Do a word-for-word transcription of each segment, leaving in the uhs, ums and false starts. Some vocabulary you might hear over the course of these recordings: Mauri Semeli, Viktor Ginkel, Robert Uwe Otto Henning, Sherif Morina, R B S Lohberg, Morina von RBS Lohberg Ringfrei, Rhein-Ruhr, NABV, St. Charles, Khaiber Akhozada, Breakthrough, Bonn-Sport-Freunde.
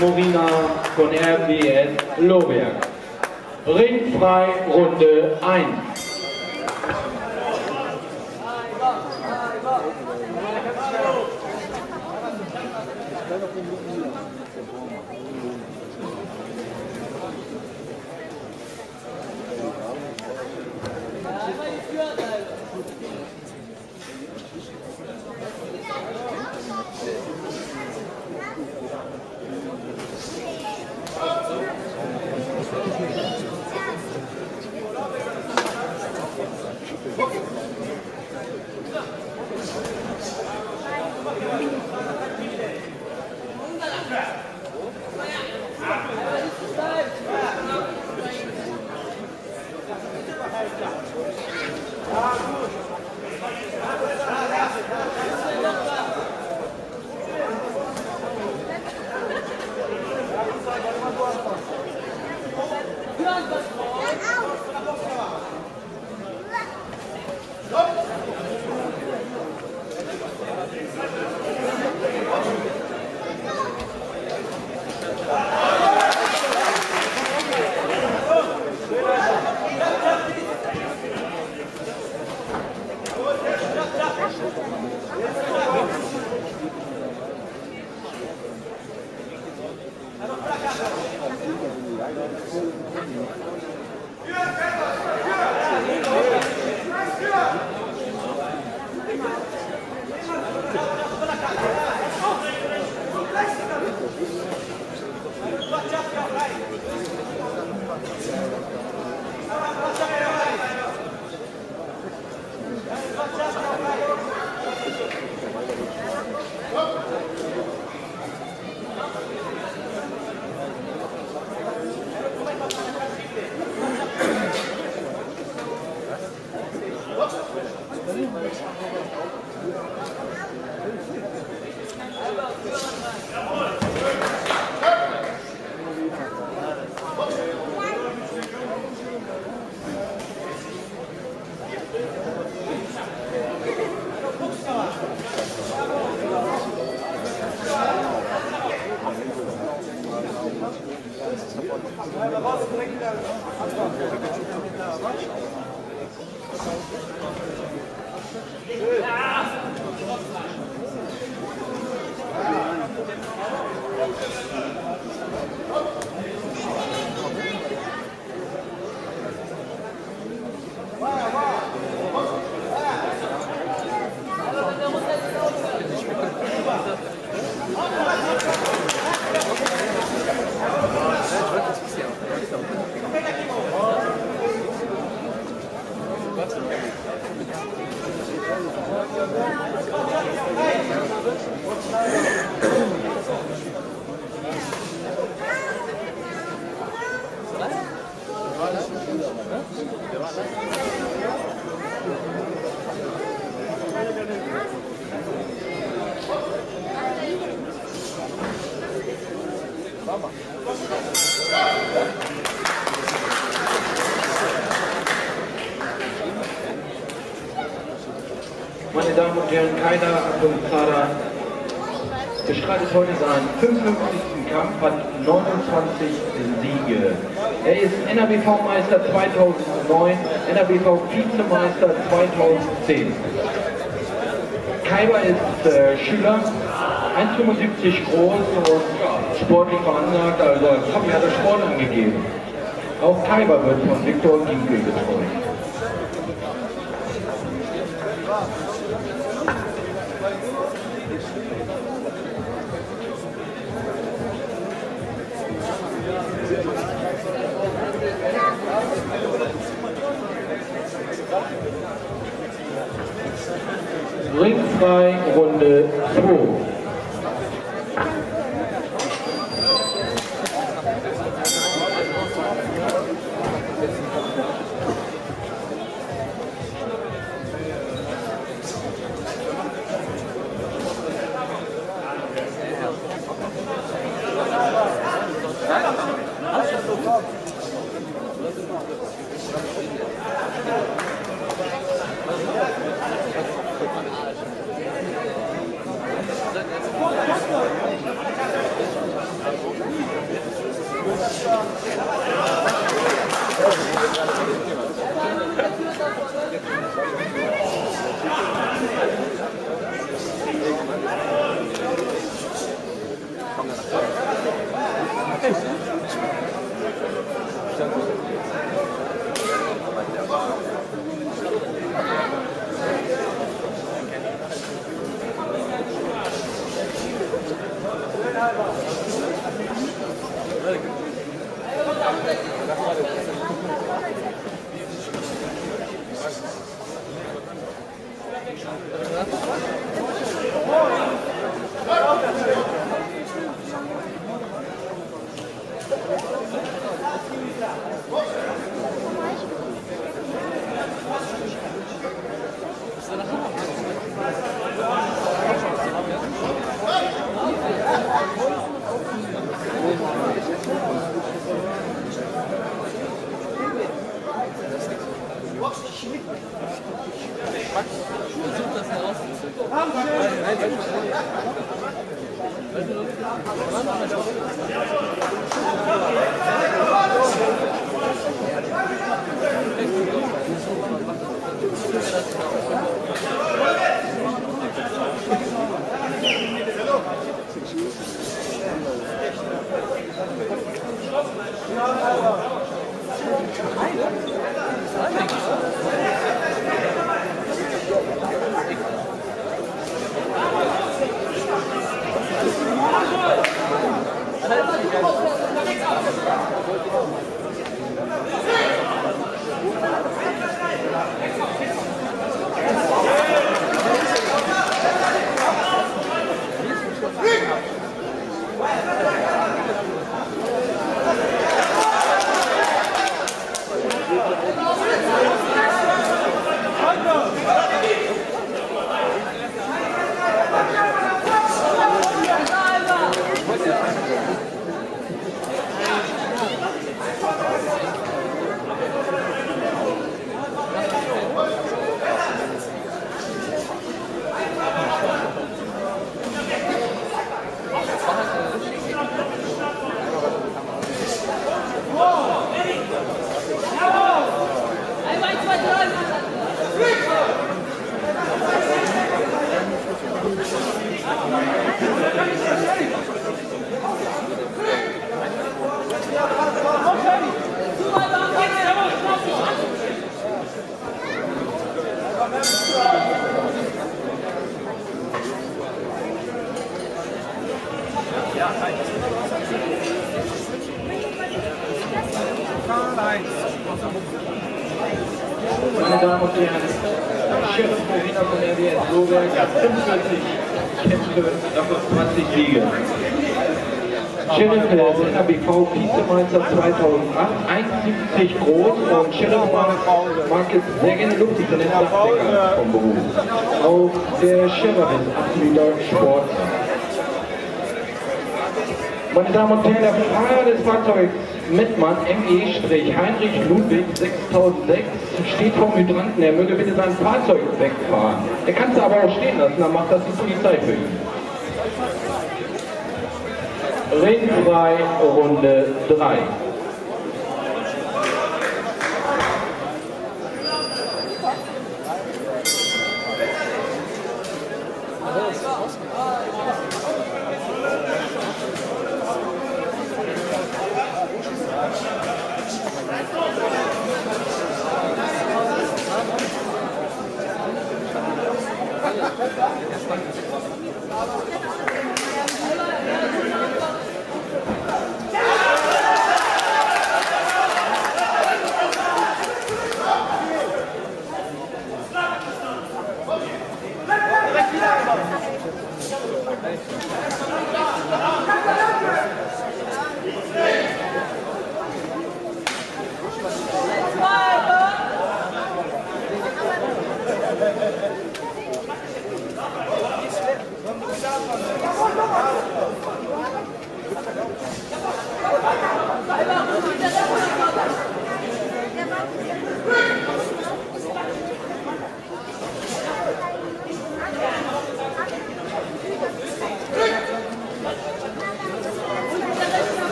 Morina von R B S Lohberg Ringfrei Runde eins. Meine Damen und Herren, Khaiber Akhozada bestreitet heute seinen fünfundfünfzigsten Kampf, hat neunundzwanzig Siege. Er ist N A B V-Meister zweitausendneun, N A B V-Vizemeister zweitausendzehn. Khaiber ist äh, Schüler, eins Komma fünfundsiebzig groß und sportlich veranlagt, also hat mir das Sport angegeben. Auch Khaiber wird von Viktor Ginkel betreut. Ringfrei Runde zwei. Thank you. Meine Damen und Herren, Chef Morina von R B S Lohberg hat fünfundzwanzig Kämpfe, davon zwanzig Siege. Sheriff des N A B V Vizemeister zweitausendacht, eins Meter siebzig groß und Sheriff mag es sehr gerne luftig von den Dachdeckern vom Beruf. Auch der Sheriff ist absoluter Sportler. Meine Damen und Herren, der Fahrer des Fahrzeugs Mittmann M E-Heinrich Ludwig sechstausendsechs steht vom Hydranten, er möge bitte sein Fahrzeug wegfahren. Er kann es aber auch stehen lassen, dann macht das die Polizei für ihn. Ringfrei Runde drei.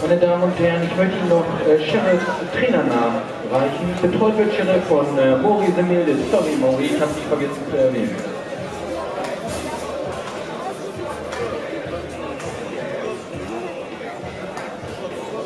Meine Damen und Herren, ich möchte Ihnen noch äh, Sheriff Trainernamen reichen. Betreut wird Sheriff von äh, Mauri Semeli. Sorry Mauri, ich habe dich vergessen zu erwähnen.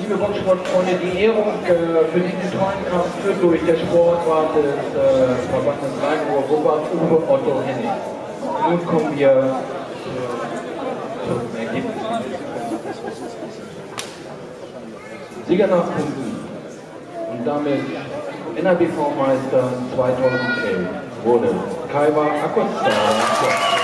Liebe Bonn-Sport-Freunde, die Ehrung äh, für diesen tollen Kampf führt durch der Sportwart des äh, Verbandes Rhein-Ruhr, Robert Uwe Otto Henning. Nun kommen wir zum Ergebnis. Sieger nach Punkten und damit N A B V-Meister zweitausendelf wurde Khaiber Akhozada.